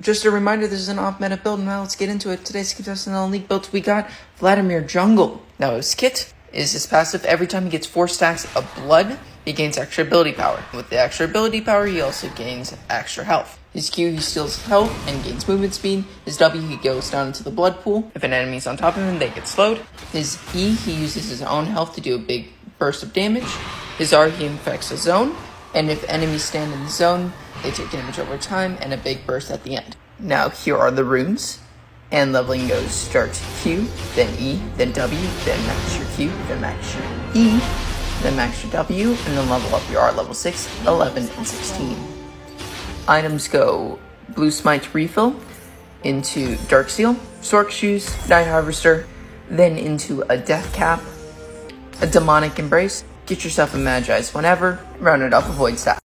Just a reminder, this is an off-meta build. Now let's get into it. Today's skip test and all league builds, we got Vladimir Jungle. Now his kit is his passive. Every time he gets 4 stacks of blood, he gains extra ability power. With the extra ability power, he also gains extra health. His Q, he steals health and gains movement speed. His W, he goes down into the blood pool. If an enemy is on top of him, they get slowed. His E, he uses his own health to do a big burst of damage. His R, he infects a zone. And if enemies stand in the zone, they take damage over time and a big burst at the end. Now here are the runes. And leveling goes start Q, then E, then W, then max your Q, then max your E, then max your W, and then level up your R level 6, 11, and 16. Items go blue smite refill, into dark seal, sorc shoes, night harvester, then into a death cap, a demonic embrace. Get yourself a magize whenever, round it off, avoid stack.